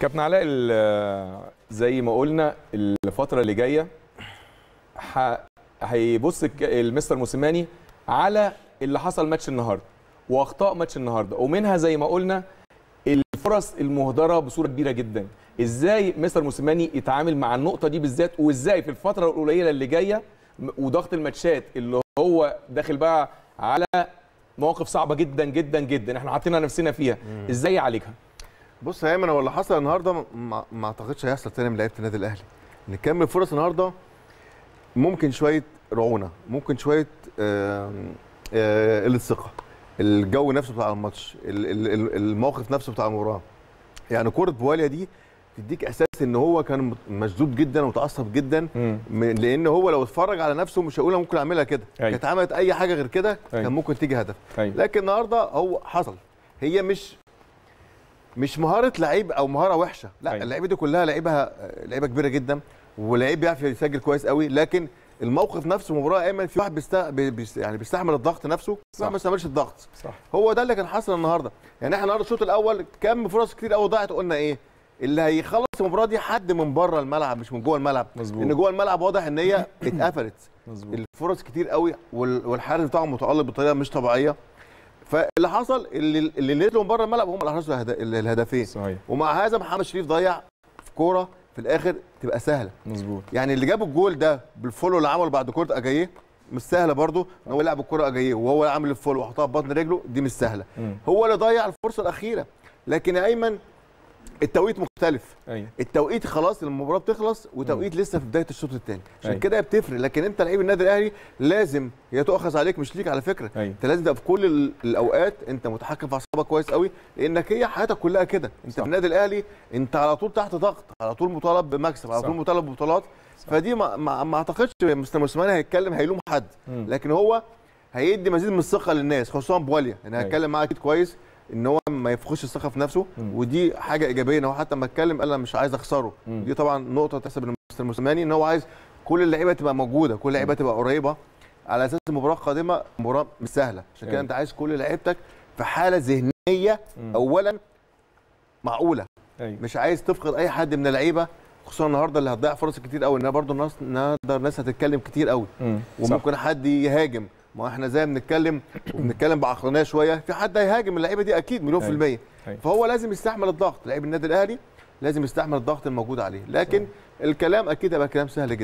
كابتن علاء، زي ما قلنا الفترة اللي جاية هيبص المستر موسيماني على اللي حصل ماتش النهارده واخطاء ماتش النهارده، ومنها زي ما قلنا الفرص المهدرة بصورة كبيرة جدا. ازاي مستر موسيماني يتعامل مع النقطة دي بالذات، وازاي في الفترة القليلة اللي جاية وضغط الماتشات اللي هو داخل بقى على مواقف صعبة جدا جدا جدا احنا حاطينها نفسنا فيها، ازاي يعالجها؟ بص يا ايمن، هو اللي حصل النهارده ما اعتقدش هيحصل تاني من لعيبه النادي الاهلي. نكمل فرص النهارده، ممكن شويه رعونه، ممكن شويه قله ثقه، الجو نفسه بتاع الماتش، الموقف نفسه بتاع المباراه. يعني كره بواليا دي تديك احساس ان هو كان مشدود جدا ومتعصب جدا، لان هو لو اتفرج على نفسه مش هيقول ممكن اعملها كده، كانت عملت اي حاجه غير كده كان ممكن تيجي هدف. لكن النهارده هو حصل، هي مش مهاره لعيب او مهاره وحشه، لا اللعيبه دي كلها لعيبه كبيره جدا، ولعيب بيعرف يسجل كويس قوي، لكن الموقف نفسه مباراه ايمن في واحد بيستحمل الضغط نفسه، واحد ما بيستحملش الضغط. صح. هو ده اللي كان حاصل النهارده. يعني احنا النهارده الشوط الاول كم فرص كتير قوي ضاعت، قلنا ايه اللي هيخلص المباراه دي؟ حد من بره الملعب مش من جوه الملعب. مظبوط. ان جوه الملعب واضح ان هي اتقفلت. مظبوط. الفرص كتير قوي، والحارس بتاعهم متالق بطريقه مش طبيعيه. فاللي حصل اللي نزلوا من بره الملعب هم اللي حرزوا الهدفين. صحيح. ومع هذا محمد شريف ضيع في كوره في الاخر تبقى سهله. مظبوط. يعني اللي جاب الجول ده بالفولو اللي عمله بعد كره اجاييه مش سهله برده، ان هو لعب الكره اجاييه وهو عامل الفولو وحطها ببطن رجله، دي مش سهله. هو اللي ضيع الفرصه الاخيره. لكن يا ايمن التوقيت مختلف. أيه. التوقيت خلاص المباراه بتخلص، وتوقيت لسه في بدايه الشوط الثاني، عشان أيه. كده بتفرق. لكن انت لعيب النادي الاهلي لازم هي تؤخذ عليك مش ليك على فكره. أيه. انت لازم تبقى في كل الاوقات انت متحكم في اعصابك كويس قوي، لانك هي حياتك كلها كده. انت في النادي الاهلي انت على طول تحت ضغط، على طول مطالب بمكسب، على طول مطالب ببطولات. فدي ما اعتقدش مستر موسيماني هيتكلم هيلوم حد. لكن هو هيدي مزيد من الثقه للناس، خصوصا بواليا. انا هتكلم معاه اكيد كويس، ان هو ما يفقدش الثقه في نفسه. ودي حاجه ايجابيه، ان هو حتى ما اتكلم قال انا مش عايز اخسره. دي طبعا نقطه تحسب لمستر موسيماني، ان هو عايز كل اللعيبه تبقى موجوده، كل اللعيبه تبقى قريبه، على اساس المباراه القادمه مباراه مش سهله. عشان كده انت عايز كل لعيبتك في حاله ذهنيه اولا معقوله. مش عايز تفقد اي حد من اللعيبه، خصوصا النهارده اللي هتضيع فرص كتير قوي، انها برده الناس هتتكلم كتير قوي، وممكن حد يهاجم. ما احنا زي ما بنتكلم بعقلانيه شويه، في حد هيهاجم اللعيبه دي اكيد مليون في الميه. فهو لازم يستحمل الضغط، لعيب النادي الاهلي لازم يستحمل الضغط الموجود عليه. لكن الكلام اكيد هيبقى كلام سهل جدا.